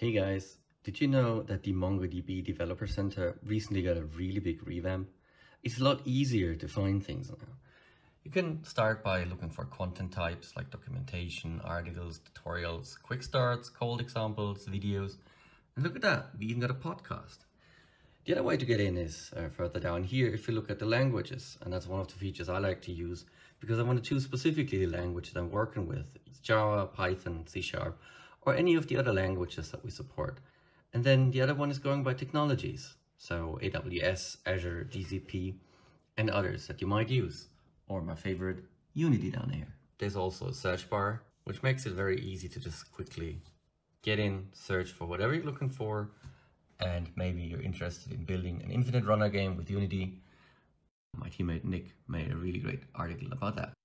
Hey guys, did you know that the MongoDB Developer Center recently got a really big revamp? It's a lot easier to find things now. You can start by looking for content types like documentation, articles, tutorials, quick starts, cold examples, videos. And look at that, we even got a podcast. The other way to get in is further down here if you look at the languages. And that's one of the features I like to use because I want to choose specifically the language that I'm working with. It's Java, Python, C#. Or any of the other languages that we support. And then the other one is going by technologies. So AWS, Azure, GCP, and others that you might use. Or my favorite, Unity down here. There's also a search bar, which makes it very easy to just quickly get in, search for whatever you're looking for, and maybe you're interested in building an infinite runner game with Unity. My teammate Nick made a really great article about that.